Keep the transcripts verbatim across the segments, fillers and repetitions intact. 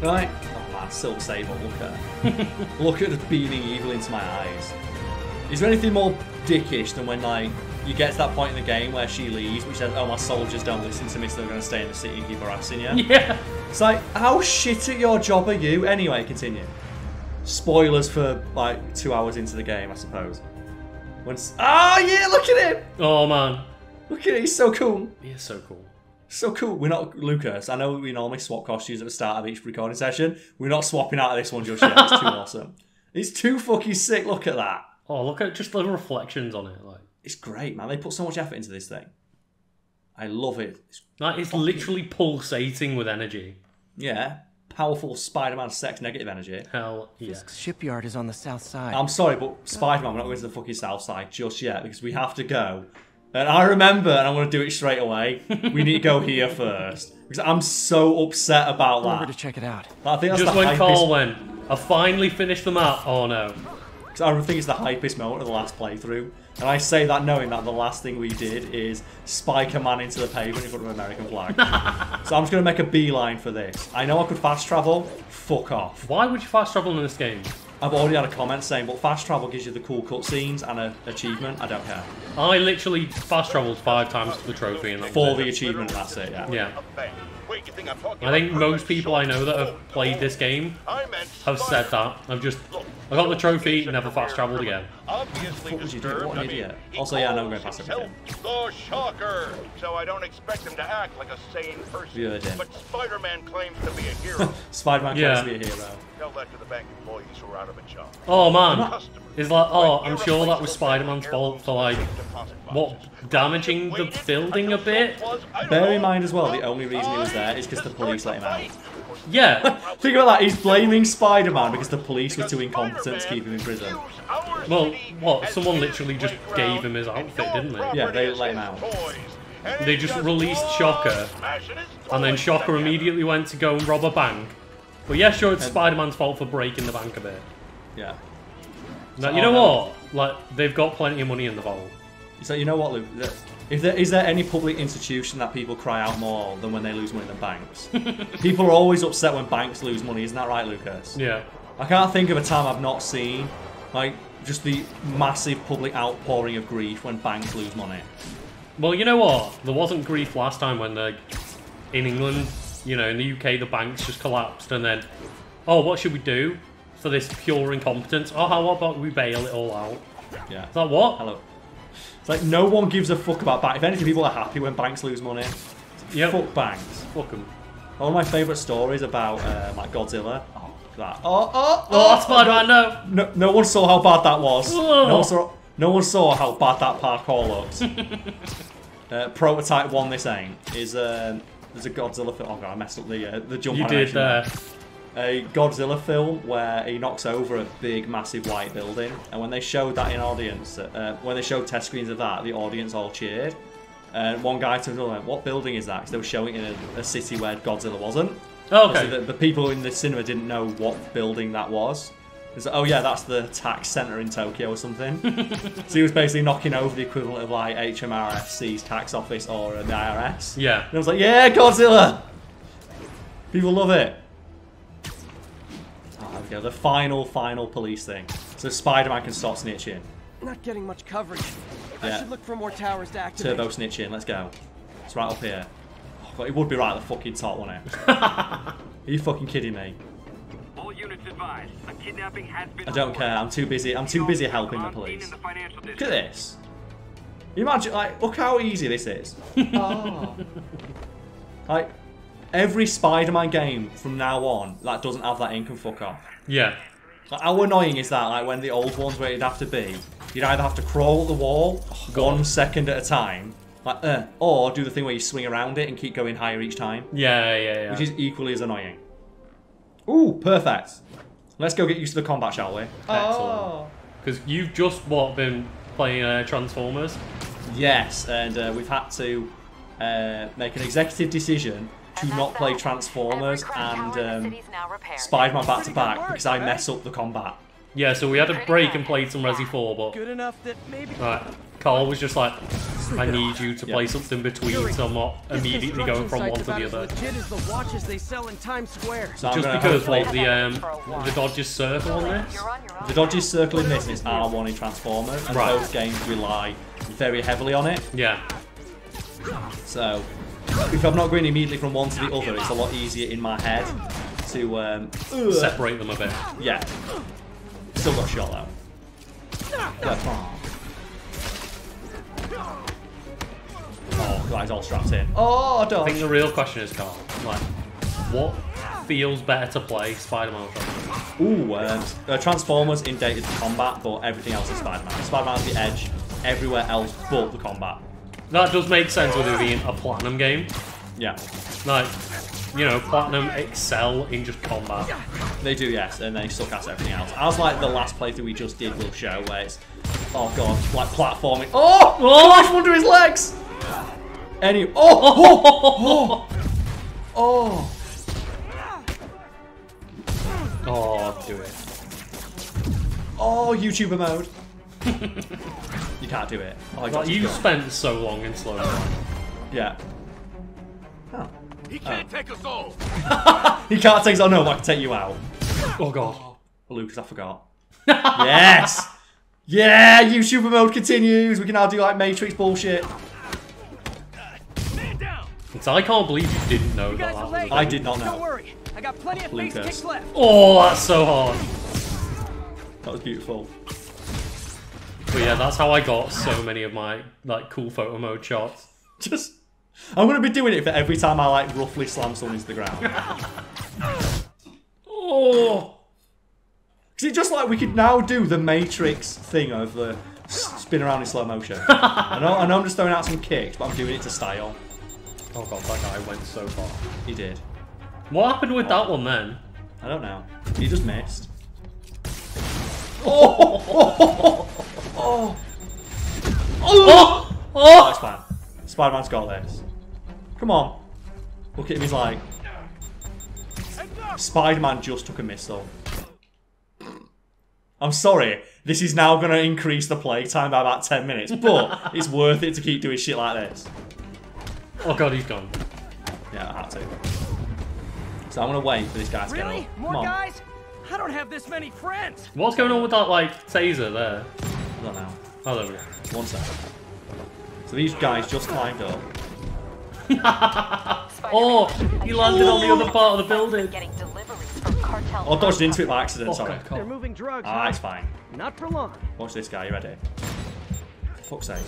Right? Oh man, Silver Sable, look at her. Look at her beaming evil into my eyes. Is there anything more dickish than when, like, you get to that point in the game where she leaves, which says, oh, my soldiers don't listen to me, so they're going to stay in the city and keep harassing you? Yeah. It's like, how shit at your job are you? Anyway, continue. Spoilers for, like, two hours into the game, I suppose. When oh, yeah, look at him! Oh, man. Look at him, he's so cool. He is so cool. So cool. We're not, Lucas, I know we normally swap costumes at the start of each recording session. We're not swapping out of this one just yet. It's too awesome. It's too fucking sick. Look at that. Oh, look at just little reflections on it. Like, it's great, man. They put so much effort into this thing. I love it. It's, like, it's literally pulsating with energy. Yeah. Powerful Spider-Man sex negative energy. Hell yeah. Fisk's shipyard is on the south side. I'm sorry, but Spider-Man, we're not going to the fucking south side just yet because we have to go. And I remember, and I want to do it straight away, we need to go here first. Because I'm so upset about that. I'm going to check it out. I think that's just the when hypest... Karl went, I finally finished the map. Oh no. Because I think it's the hypest moment of the last playthrough. And I say that knowing that the last thing we did is spike a man into the pavement in front of an American flag. So I'm just going to make a beeline for this. I know I could fast travel. Fuck off. Why would you fast travel in this game? I've already had a comment saying, but fast travel gives you the cool cutscenes and an achievement. I don't care. I literally fast travelled five times for the trophy. And for the achievement, that's it, yeah. Yeah. I think most people I know that have played this game have said that. I've just, I got the trophy, never fast travelled again. What the fuck was you doing? What an idiot. Also, yeah, I know I'm going to pass everything. The Shocker! So I don't expect him to act like a sane person. Yeah, but Spider-Man claims to be a hero. Spider-Man yeah. claims to be a hero. Tell that to the bank employees who are out of a job. Oh man, it's like, oh, I'm sure that was Spider-Man's fault for like, what, damaging the building a bit? Bear in mind as well, the only reason he was there is because the police let him out. Yeah. Think about that, he's blaming Spider-Man because the police were too incompetent to keep him in prison. Well, what, someone literally just gave him his outfit, didn't they? Yeah, they let him out. They just released Shocker, and then Shocker immediately went to go and rob a bank. But yeah, sure, it's Spider-Man's fault for breaking the bank a bit. Yeah. Now, you know what? Like, they've got plenty of money in the vault. So you know what, Luke? If there, is there any public institution that people cry out more than when they lose money than banks? People are always upset when banks lose money, isn't that right, Lucas? Yeah. I can't think of a time I've not seen, like, just the massive public outpouring of grief when banks lose money. Well, you know what? There wasn't grief last time when, like, in England, you know, in the U K, the banks just collapsed and then, oh, what should we do for this pure incompetence? Oh, how about we bail it all out? Yeah. Is that what? Hello. Like, no one gives a fuck about banks. If anything, people are happy when banks lose money. Yep. Fuck banks. Fuck them. One of my favourite stories about, uh, like, Godzilla. Oh, that. Oh, oh, oh! Oh, that's Spider-Man, no. no! No one saw how bad that was. No one, saw, no one saw how bad that parkour looks. uh, prototype one, this ain't. Is, um, there's a Godzilla film. Oh, God, I messed up the, uh, the jump animation. You did, uh... A Godzilla film where he knocks over a big, massive white building, and when they showed that in audience, uh, when they showed test screens of that, the audience all cheered. And one guy turned around and went, "What building is that?" Because they were showing it in a, a city where Godzilla wasn't. Oh, okay. So the, the people in the cinema didn't know what building that was. It's like, oh yeah, that's the tax centre in Tokyo or something. So he was basically knocking over the equivalent of like H M R F C's tax office or uh, the I R S. Yeah. And I was like, yeah, Godzilla. People love it. Yeah, the final, final police thing. So Spider-Man can stop snitching. Not getting much coverage. Yeah. I should look for more towers to activate. Turbo snitching, let's go. It's right up here. Oh, God, it would be right at the fucking top, wouldn't it? Are you fucking kidding me? All units advised. A kidnapping has been I don't care, I'm too busy. I'm too busy helping the police. Look at this. Imagine, like, look how easy this is. Oh. Like, every Spider-Man game from now on that doesn't have that in can fuck off. Yeah. Like, how annoying is that? Like when the old ones where it'd have to be, you'd either have to crawl the wall oh, one second at a time, like, uh, or do the thing where you swing around it and keep going higher each time. Yeah, yeah, yeah. Which is equally as annoying. Ooh, perfect. Let's go get used to the combat, shall we? Oh. Because you've just what been playing uh, Transformers. Yes, and uh, we've had to uh, make an executive decision. To not play Transformers and um, Spider-Man back to back because I mess up the combat. Yeah, so we had a break and played some Resi four, but... Good enough that maybe... Right, Karl was just like, I need you to yep. play something between, Yuri, so I'm not immediately going from one to the other. As the watches they sell in Times Square. So just because play the um the dodges circle on this, on the dodges circle in this is R one in Transformers, and right. those games rely very heavily on it. Yeah. So if I'm not going immediately from one to the other, it's a lot easier in my head to um, separate them a bit. Yeah. Still got shot out. Yeah, oh, guys, all strapped in. Oh, I don't. I think the real question is, Karl, like, what feels better to play, Spider-Man or Ooh, um, uh, Transformers in dated combat, but everything else is Spider-Man. Spider-Man's the edge, everywhere else but the combat. That does make sense with it being a Platinum game. Yeah. Like, you know, Platinum excel in just combat. They do, yes, and they suck at everything else. As like the last playthrough we just did will show, where it's, oh god, like platforming. Oh, oh, gosh, under his legs. Any, oh, oh, oh, oh, oh. Oh, do it. Oh, YouTuber mode. You can't do it. Oh, I got like, you go. Spent so long in slow mo. Yeah. Oh. He can't oh. take us all. He can't take us all. No, I can take you out. Oh god. Lucas, I forgot. Yes. Yeah, YouTuber mode continues. We can now do like Matrix bullshit. So I can't believe you didn't know you that. that was I did not know. Don't worry. I got plenty of face kicks left. Oh, that's so hard. That was beautiful. But yeah, that's how I got so many of my like cool photo mode shots. Just, I'm gonna be doing it for every time I like roughly slam someone into the ground. Oh, because it's just like we could now do the Matrix thing of the spin around in slow motion. I know, I know, I'm just throwing out some kicks, but I'm doing it to style. Oh god, that guy went so far. He did. What happened with oh. that one then? I don't know. He just missed. Oh! Oh! Oh! Oh! Oh! Oh! Oh, it's fine. Spider-Man's got this. Come on. Look at him, he's like... Spider-Man just took a missile. I'm sorry, this is now going to increase the play time by about ten minutes, but it's worth it to keep doing shit like this. Oh god, he's gone. Yeah, I had to. So I'm gonna wait for this guy to really? get on. More Come on. guys? I don't have this many friends. What's going on with that like taser there? I don't know. Oh, there we go. One second. So these guys just climbed up. Oh, he landed on the other part of the building. Oh, I dodged into it by accident. Oh, sorry. They're moving drugs. Ah, right? It's fine. Not for long. Watch this guy. You ready? Fuck's sake.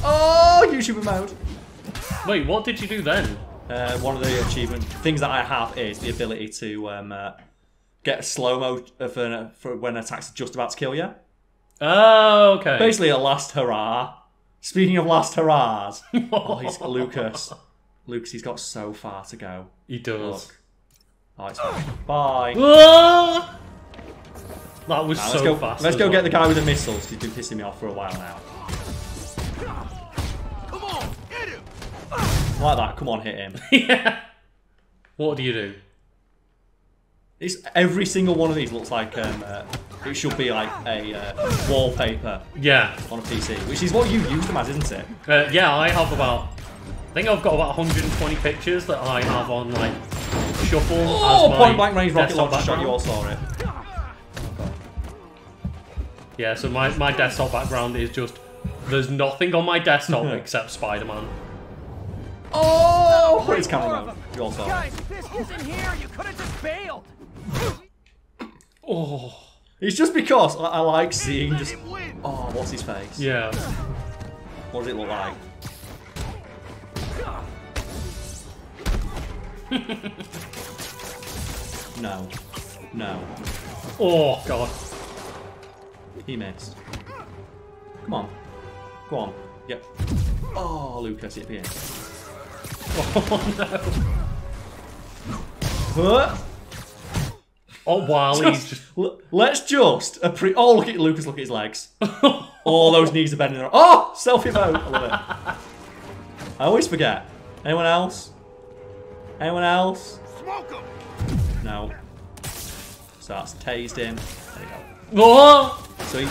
Oh, YouTuber mode. Wait, what did you do then? Uh, one of the achievement things that I have is the ability to um, uh, get a slow mo for, for when attacks are just about to kill you. Oh, okay. Basically, a last hurrah. Speaking of last hurrahs, oh, he's Lucas. Lucas, he's got so far to go. He does. Look. Oh, it's fine. Bye. Ah! That was now, so let's go, fast. Let's go well. get the guy with the missiles. He's been pissing me off for a while now. Like that, come on, hit him. Yeah. What do you do? It's every single one of these looks like um, uh, it should be like a uh, wallpaper. Yeah. On a P C, which is what you use them as, isn't it? Uh, yeah, I have about. I think I've got about one hundred twenty pictures that I have on like shuffle. Oh, as point blank range rocket launcher shot! You all saw it. Yeah. So my my desktop background is just there's nothing on my desktop except Spider-Man. Oh! Put his camera mode. You all saw it. Guys, if this isn't here, you could have just bailed. Oh. It's just because I, I like seeing just... Oh, what's his face? Yeah. What does it look like? No. No. Oh, God. He missed. Come on. Go on. Yep. Oh, Lucas, it'd be in. Oh no! Huh? Oh wow! Just, he's just... Let's just appre oh look at Lucas! Look at his legs! All those knees are bending. Around. Oh, selfie mode! I love it. I always forget. Anyone else? Anyone else? Smoke him! No. So that's tased him. There you go. Oh! So he...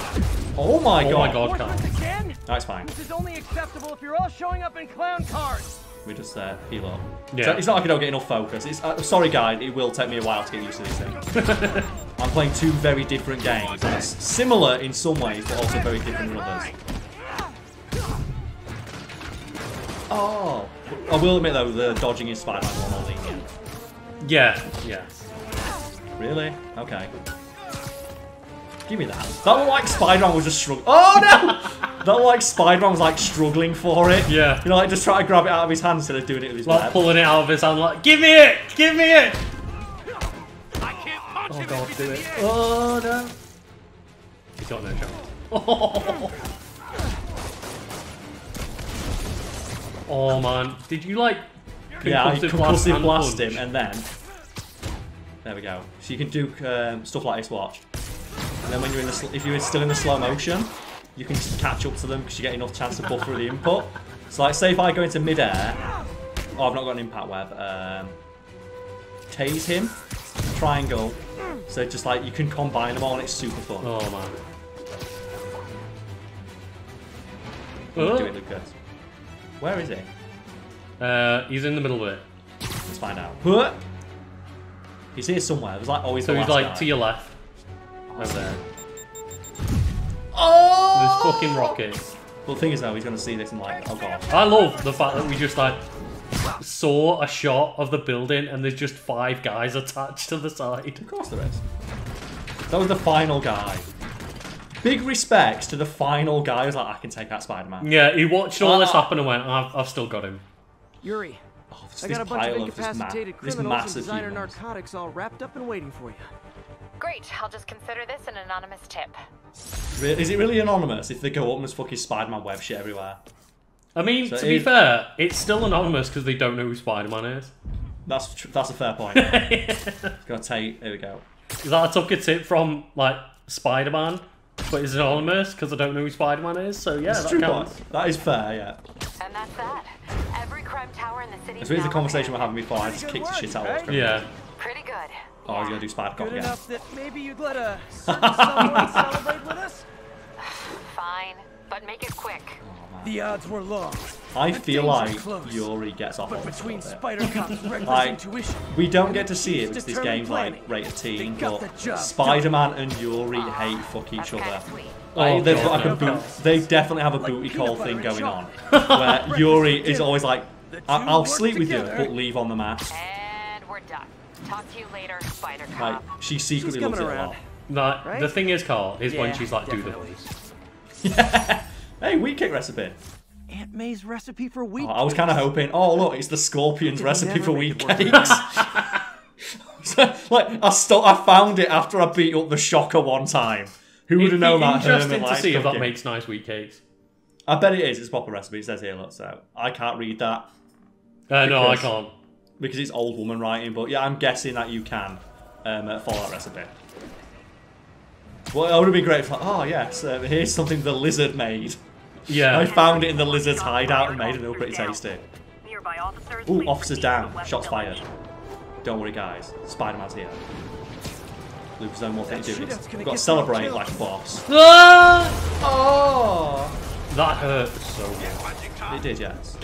Oh my oh god! Oh my god! That's fine. This is only acceptable if you're all showing up in clown cars. We just uh, heal up. Yeah. So it's not like I don't get enough focus. It's, uh, sorry, guys, it will take me a while to get used to this thing. I'm playing two very different games. And it's similar in some ways, but also very different in others. Oh, I will admit though, the dodging in Spider-Man is more lenient. Yeah, yeah. Really? Okay. Give me that. That one like Spider-Man was just struggling. Oh no! That one like Spider-Man was like struggling for it. Yeah. You know, like just try to grab it out of his hand instead of doing it with his. Like web. Pulling it out of his hand, like give me it, give me it. I can't punch oh god, do it. Oh no. He's got no chance. Oh. Oh man, did you like concussive yeah, I concussive blast, and blast him and then there we go. So you can do um, stuff like this. Watch, and then when you're in the if you're still in the slow motion, you can just catch up to them because you get enough chance to buffer the input. So like, say if I go into midair, oh I've not got an impact web. Um, tase him, triangle. So just like you can combine them all, and it's super fun. Oh man, oh. Do it, Lucas. Where is he? Uh, he's in the middle of it. Let's find out. Huh? He's here somewhere. There's like always. So the he's last like guy. To your left. Over awesome. There. Oh! This fucking rocket. Well, the thing is though, he's gonna see this and like, oh god. I love the fact that we just like saw a shot of the building and there's just five guys attached to the side. Of course there is. That was the final guy. Big respects to the final guy who's like, I can take out Spider-Man. Yeah, he watched all uh, this happen and went, I've, I've still got him. Yuri, oh, I got a bunch of incapacitated of criminals and designer humans. Narcotics all wrapped up and waiting for you. Great, I'll just consider this an anonymous tip. Is it really anonymous if they go up and there's fucking Spider-Man web shit everywhere? I mean, so to be fair, it's still anonymous because they don't know who Spider-Man is. That's tr that's a fair point. Gotta take. Here we go. That I took a tip from like Spider-Man. But it's anonymous because I don't know who Spider-Man is, so yeah, that's that true counts. Point. That is fair, yeah. And that's that. Every crime tower in the city. It's really the conversation we're having before. I just kicked the shit out of us. Yeah. Pretty good. Oh, yeah. You gotta do Spider-Con again. That maybe you'd let a someone celebrate with us. Fine, but make it quick. Oh, the odds were long. I the feel like Yuri gets off. But between Spider-Con's reckless intuition, we don't get to see it because this game's like rated teen, but Spider-Man and Yuri oh, hate fuck each other. Oh, they've got like a boot. They definitely have a like booty call thing going on, where Yuri is always like, I "I'll sleep together. with you, but leave on the mask." And we're done. Talk to you later, Spider-Cop. Like, she secretly loves it a lot. Nah, right? The thing is, Karl, is yeah, when she's like, definitely. "Do the yeah. Hey, wheat cake recipe. Aunt May's recipe for wheat. Oh, I was kind of hoping. Oh look, it's the scorpion's recipe for wheat cakes. So, like I still, I found it after I beat up the Shocker one time. Who would have known that? Interesting to see if that makes nice wheat cakes. I bet it is. It's a proper recipe. It says here, look. So I can't read that. Uh, because, no, I can't because it's old woman writing. But yeah, I'm guessing that you can um, follow that recipe. Well, it would have been great if, like, oh yes, um, here's something the lizard made. Yeah, I found it in the lizard's hideout and made it all pretty tasty. Ooh, officers down. Shots fired. Don't worry, guys. Spider-Man's here. Lucas knows more thing to do. We've got to celebrate like a boss. Ah! Oh! That hurt so much. It did, yes.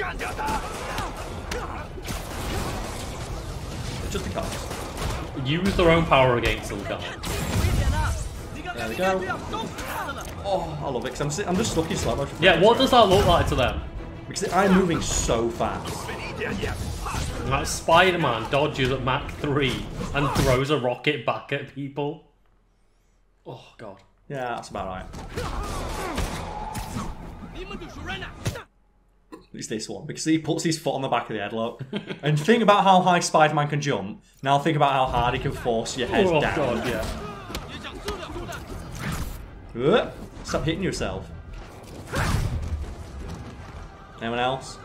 Just because. Use their own power against them, guys. There we go. Oh, I love it, because I'm, I'm just stuck in slow motion. Yeah, what does that look like to them? Because I'm moving so fast. Like Spider-Man dodges at Mach three and throws a rocket back at people. Oh, God. Yeah, that's about right. It's this one, because he puts his foot on the back of the head, look. And think about how high Spider-Man can jump. Now think about how hard he can force your head oh, down. Oh, God, yeah. Uh, stop hitting yourself. Anyone else?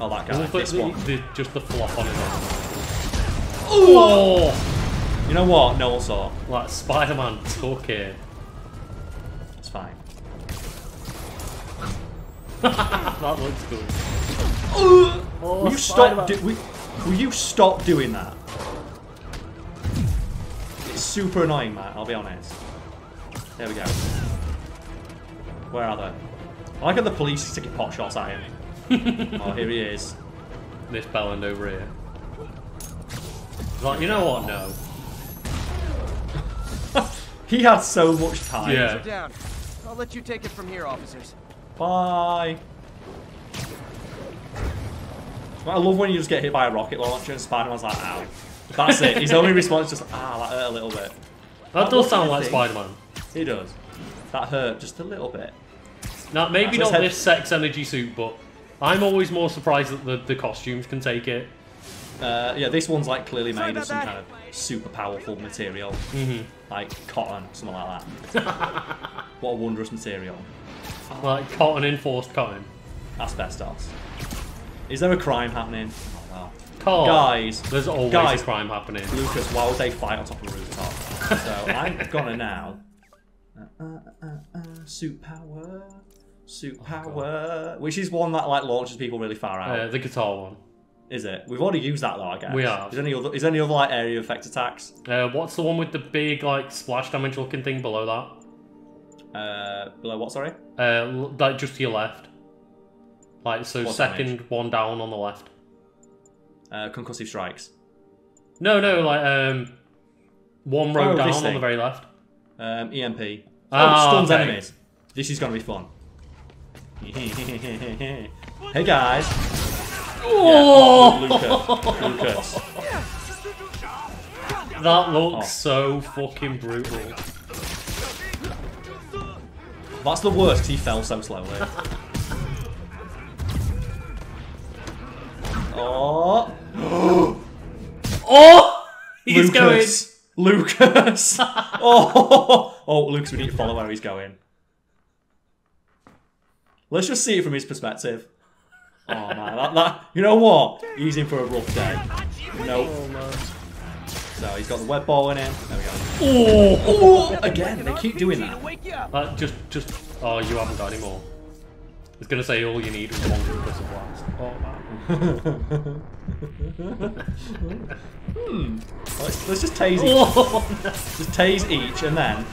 Oh, that guy. This the, one. The, just the flop on his arm. Oh! You know what? No one saw. Like Spider-Man took it. It's fine. That looks good. Uh, oh, will you stop? Do, will, will you stop doing that? It's super annoying, man. I'll be honest. There we go. Where are they? I like how the police is taking pot shots at him. Oh, here he is. This bellend over here. Like, you know what? No. He had so much time. Yeah. Down. I'll let you take it from here, officers. Bye. I love when you just get hit by a rocket launcher and Spider-Man's like, ow. That's it. His only response is just, ah, that hurt a little bit. That, that does sound like Spider-Man. He does. That hurt just a little bit. Now, maybe not this sex energy suit, but I'm always more surprised that the, the costumes can take it. Uh, yeah, this one's like clearly made of some kind of super powerful material. Mm-hmm. Like cotton, something like that. What a wondrous material. Like cotton, enforced cotton. Asbestos. Is there a crime happening? Oh, no. Guys, there's always guys, a crime happening. Lucas, why would they fight on top of a rooftop? So I'm gonna now. Uh, uh, uh, uh, suit power. Suit oh, power. God. Which is one that like launches people really far out. Yeah, uh, the guitar one. Is it? We've already used that though, I guess. We have. Is there any other, is there any other like area effect attacks? Uh, what's the one with the big like splash damage looking thing below that? Uh, below what, sorry? Uh, like just to your left. Like, so what second damage? One down on the left. Uh, concussive strikes. No, no, like, um, one row oh, down on the very left. Um, E M P. Oh, ah, stuns okay. enemies. This is going to be fun. Hey, guys. Oh! Yeah, Lucas. Lucas. That looks oh. so fucking brutal. That's the worst, because he fell so slowly. Oh! Oh! He's Lucas. going. Lucas. Oh! Oh, Lucas, we need to follow where he's going. Let's just see it from his perspective. Oh man, that, that you know what? He's in for a rough day. Nope. Oh, no. So he's got the web ball in him. There we go. Oh! Oh! Again, they keep doing that. Uh, just, just. Oh, you haven't got any more. It's gonna say all you need is one concussive blast. Oh man. hmm. Let's, let's just tase each. Oh, no. Just tase each and then.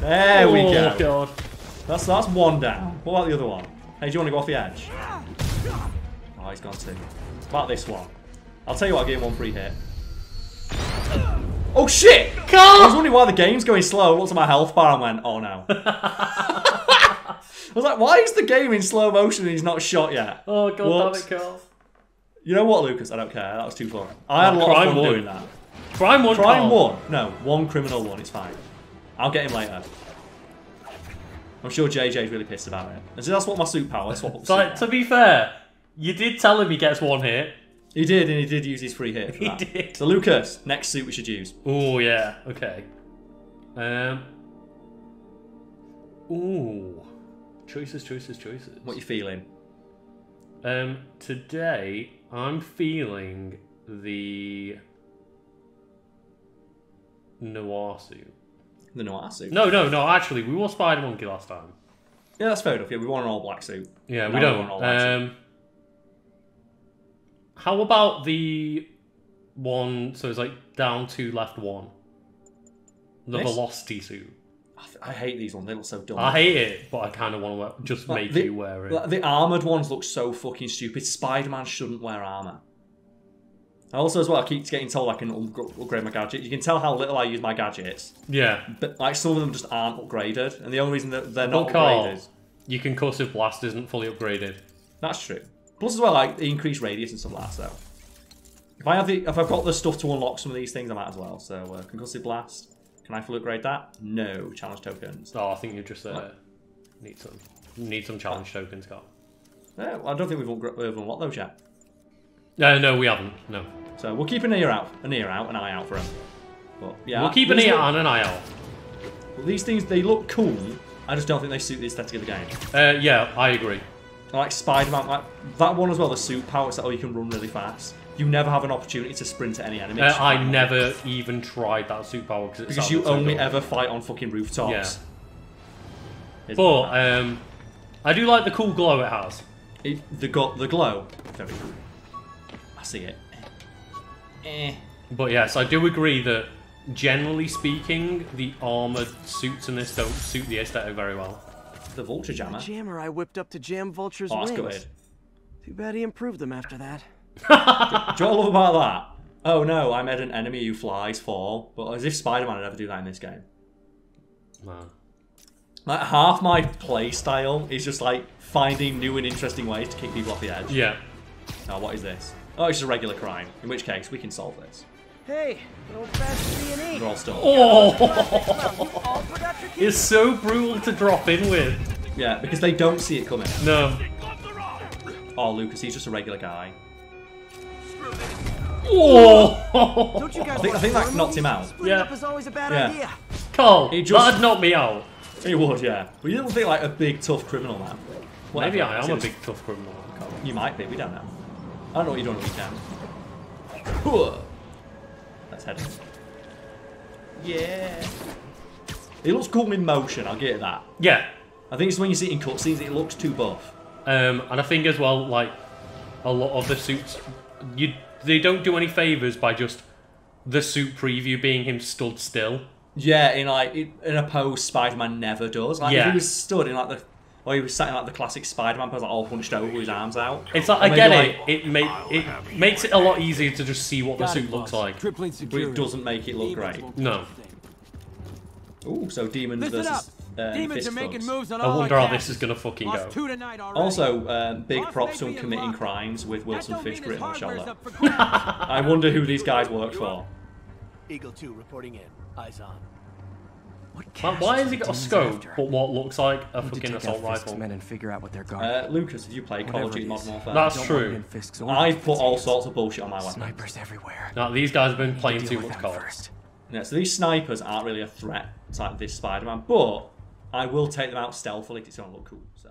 There oh, we go. God. That's that's one down. What about the other one? Hey, do you want to go off the edge? Oh, he's gone too. About this one. I'll tell you what, I'll give him one free hit. Oh shit! Carl! I was wondering why the game's going slow. I looked at my health bar and went, oh no. I was like, why is the game in slow motion and he's not shot yet? Oh, God Whoops. damn it, Carl. You know what, Lucas? I don't care. That was too fun. I had no, a lot of fun one. doing that. Crime one, Crime Carl. one. No, one criminal one. It's fine. I'll get him later. I'm sure J J's really pissed about it. And so that's what my suit power. Swap up the like, suit to be fair, you did tell him he gets one hit. He did, and he did use his free hit for he that. did. So, Lucas, next suit we should use. Oh, yeah. Okay. Um. Ooh. Choices, choices, choices. What are you feeling? Um, today I'm feeling the noir suit. The noir suit? No, no, no. Actually, we wore Spider Monkey last time. Yeah, that's fair enough. Yeah, we wore an all black suit. Yeah, we don't. We an all black um, suit. How about the one? So it's like down two, left one. The this? velocity suit. I hate these ones. They look so dumb. I hate it, but I kind of want to wear, just like make the, you wear it. The armoured ones look so fucking stupid. Spider-Man shouldn't wear armour. Also, as well, I keep getting told I can upgrade my gadget. You can tell how little I use my gadgets. Yeah. But like some of them just aren't upgraded. And the only reason that they're not but Carl, upgraded... you can concussive blast isn't fully upgraded. That's true. Plus as well, like the increased radius and stuff like that, so. If, I have the, if I've got the stuff to unlock some of these things, I might as well. So, uh, concussive blast... Can I full upgrade that? No. Challenge tokens. Oh, I think you just uh, oh. need some need some challenge oh. tokens, Carl. Yeah, well, I don't think we've unlocked those yet. No, uh, no, we haven't. No. So we'll keep an ear out, an ear out, an eye out for them. But yeah, we'll keep an ear out and an eye out. Well, these things, they look cool. I just don't think they suit the aesthetic of the game. Uh, yeah, I agree. I like Spider-Man, like that one as well. The suit powers that oh, you can run really fast. You never have an opportunity to sprint at any enemy. Uh, I never even tried that suit power because, it because you only good. ever fight on fucking rooftops. Yeah. But um, I do like the cool glow it has. It, the got the glow. Very cool. I see it. Eh. But yes, I do agree that generally speaking, the armored suits in this don't suit the aesthetic very well. the vulture jammer. The jammer I whipped up to jam vultures' oh, wings. Good. Too bad he improved them after that. Do you all love about that? Oh no, I made an enemy who flies fall. But as if Spider-Man would ever do that in this game. Wow. Like half my play style is just like finding new and interesting ways to kick people off the edge. Yeah. Now what is this? Oh, it's just a regular crime. In which case, we can solve this. Hey, little fast B and E. They're all still. Oh! It's so brutal to drop in with. Yeah, because they don't see it coming. No. Oh, Lucas, he's just a regular guy. Oh! Don't you guys I think, I think that knocked him out. Yeah. Up is always a bad yeah. idea. Carl, he just, that'd knock me out. He would, yeah. But you don't think like a big tough criminal man. Whatever. Maybe I am a big tough criminal. You might be. We don't know. I don't know what you're doing on the weekend. Let's head in. Yeah. It looks cool in motion. I'll get that. Yeah. I think it's when you see it in cutscenes, it looks too buff. Um, and I think as well, like a lot of the suits, you they don't do any favors by just the suit preview being him stood still. Yeah, in like in a pose Spider-Man never does. Like yeah. if he was stood in like the, or he was sat in like the classic Spider-Man pose, like all punched over with his arms out. It's like I get it. Like, it make, it makes it a lot easier to just see what the suit looks like, but it doesn't make it look great. No. Ooh, so demons versus. Uh, Demons are making moves on all I wonder how this is going to fucking go. Also, um, big props to him committing crimes with Wilson Fisk written on the shoulder. I wonder who these guys work for. Eagle two reporting in. Eyes on. What why has he got a scope but what looks like a fucking assault rifle? Men and figure out what they're guarding. Uh, Lucas, have you played Call of Duty Modern Warfare? That's true. I've put all sorts of bullshit on my weapon. Snipers everywhere. No, these guys have been playing too much Call. Yeah, so these snipers aren't really a threat to this Spider-Man, but I will take them out stealthily because it's going to look cool. So.